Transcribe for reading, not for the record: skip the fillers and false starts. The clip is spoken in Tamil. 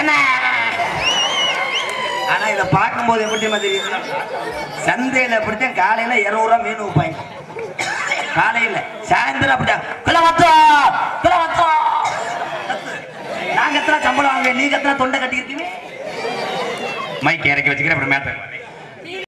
என்ன? ஆனா இதை பார்க்கும்போது எப்படிமா தெரியுதுன்னா, சந்தையில அப்படித்தான் காலையில 200 ரூபா மீன் விற்பாங்க. காலையில சாயந்தரம் அப்படித்தான் நாங்க எத்தனை சம்பளம் வாங்க, நீங்க எத்தனை தொண்டை கட்டியிருக்கீங்க. மைக் இறக்கி வச்சுக்கிறேன்.